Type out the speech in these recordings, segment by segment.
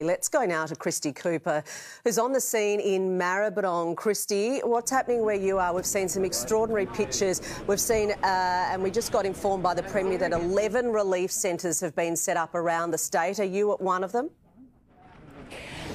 Let's go now to Christy Cooper, who's on the scene in Maribyrnong. Christy, what's happening where you are? We've seen some extraordinary pictures. We've seen, and we just got informed by the Premier that 11 relief centres have been set up around the state. Are you at one of them?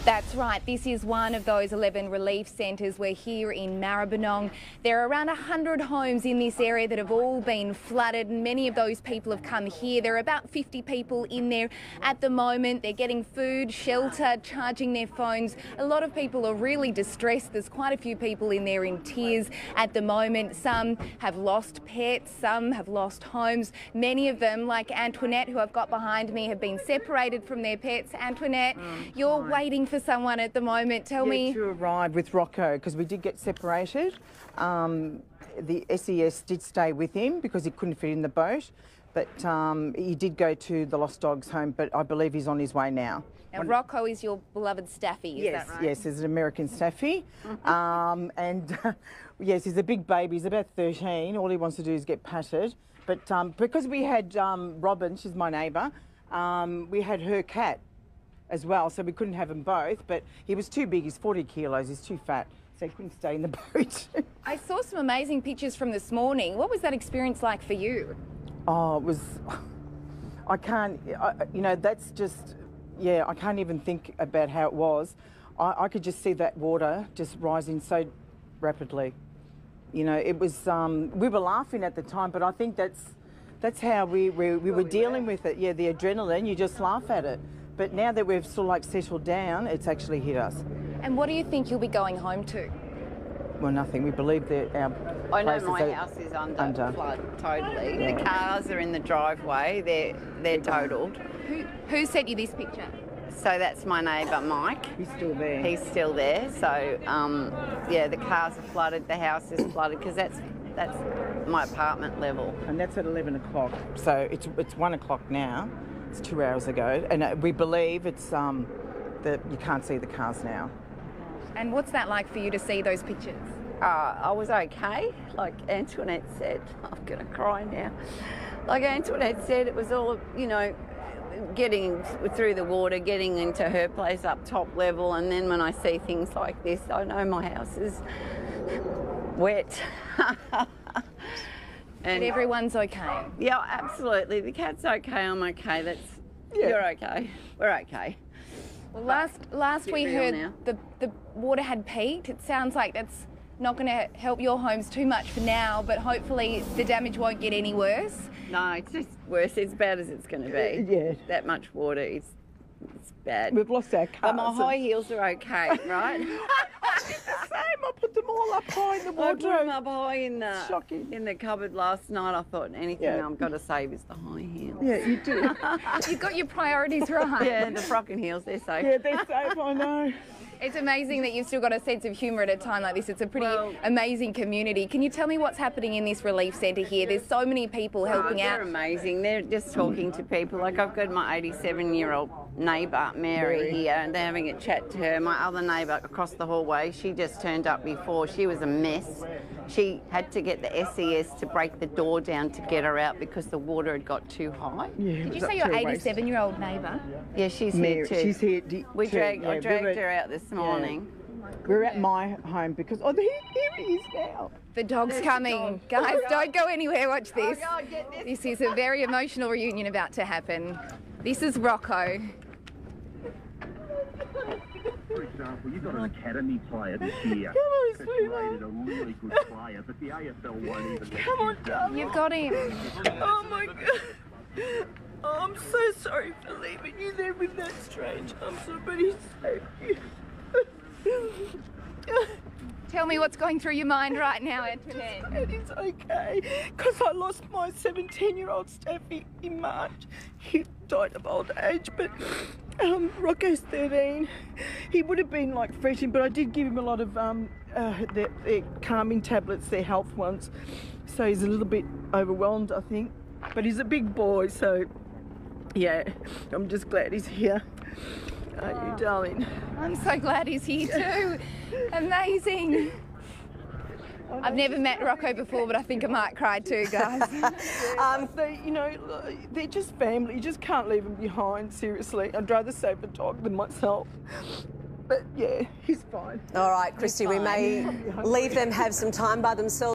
That's right. This is one of those 11 relief centres. We're here in Maribyrnong. There are around 100 homes in this area that have all been flooded, and many of those people have come here. There are about 50 people in there at the moment. They're getting food, shelter, charging their phones. A lot of people are really distressed. There's quite a few people in there in tears at the moment. Some have lost pets, some have lost homes. Many of them, like Antoinette, who I've got behind me, have been separated from their pets. Antoinette, you're waiting for someone at the moment. Tell me. To arrive with Rocco, because we did get separated. The SES did stay with him because he couldn't fit in the boat, but he did go to the Lost Dogs home, but I believe he's on his way now. And Rocco is your beloved Staffy, is that right? Yes, he's an American Staffy. And yes, he's a big baby. He's about 13. All he wants to do is get patted. But because we had Robin, she's my neighbour, we had her cat as well, so we couldn't have them both, but he was too big. He's 40 kilos, he's too fat, so he couldn't stay in the boat. I saw some amazing pictures from this morning. What was that experience like for you? Oh, it was, you know, that's just, yeah, I can't even think about how it was. I could just see that water just rising so rapidly. You know, it was, we were laughing at the time, but I think that's how we were dealing with it. Yeah, the adrenaline, you just laugh at it. But now that we've sort of like settled down, it's actually hit us. And what do you think you'll be going home to? Well, nothing. We believe that our house is under flood, totally. Yeah. The cars are in the driveway. They're totaled. Who sent you this picture? So that's my neighbour, Mike. He's still there. He's still there. So, yeah, the cars are flooded. The house is flooded because that's my apartment level. And that's at 11 o'clock. So it's 1 o'clock now. It's 2 hours ago, and we believe it's that you can't see the cars now. And what's that like for you to see those pictures? I was okay. Like Antoinette said, I'm going to cry now. Like Antoinette said, it was all, you know, getting through the water, getting into her place up top level, and then when I see things like this, I know my house is wet. And everyone's okay? Yeah, absolutely. The cat's okay, I'm okay. You're okay. We're okay. Well, last we heard the water had peaked. It sounds like that's not going to help your homes too much for now, but hopefully the damage won't get any worse. No, it's just worse. It's bad as it's going to be. Yeah. That much water, it's bad. We've lost our car. But my high heels are okay, right? It's the same. I put them all up high in the wardrobe. I put them up high in the cupboard last night. I thought anything I've got to save is the high heels. Yeah, you do. You've got your priorities right. Yeah, the frock and heels, they're safe. Yeah, they're safe, I know. It's amazing that you've still got a sense of humour at a time like this. It's a pretty amazing community. Can you tell me what's happening in this relief centre here? There's so many people helping out. They're amazing. They're just talking to people. Like I've got my 87-year-old neighbour, Mary, here, and they're having a chat to her. My other neighbour across the hallway, she just turned up before. She was a mess. She had to get the SES to break the door down to get her out because the water had got too high. Yeah, did you say your 87-year-old neighbour? Yeah, she's Mary, here too. She's here. I dragged her out this morning. Yeah. We're at my home because here he is now. The dog's coming. Guys, don't go anywhere. Watch this. Oh, God, get this. This is a very emotional reunion about to happen. This is Rocco. For example, you've got an academy player this year. Come on, a really good player, but the AFL won't even. Come on, darling. You've got him. Oh my God. Oh, I'm so sorry for leaving you there with that stranger. I'm sorry, but he saved you. Tell me what's going through your mind right now, Antoinette. It's okay, because I lost my 17-year-old Staffy in March. He died of old age, but Rocco's 13. He would have been like fretting, but I did give him a lot of their calming tablets, their health ones. So he's a little bit overwhelmed, I think. But he's a big boy, so yeah, I'm just glad he's here. Aren't you, darling? I'm so glad he's here too. Amazing. I've never met Rocco before, but I think I might cry too, guys. You know, they're just family. You just can't leave them behind, seriously. I'd rather save the dog than myself. But yeah, he's fine. All right, Christy, we may leave them, have some time by themselves.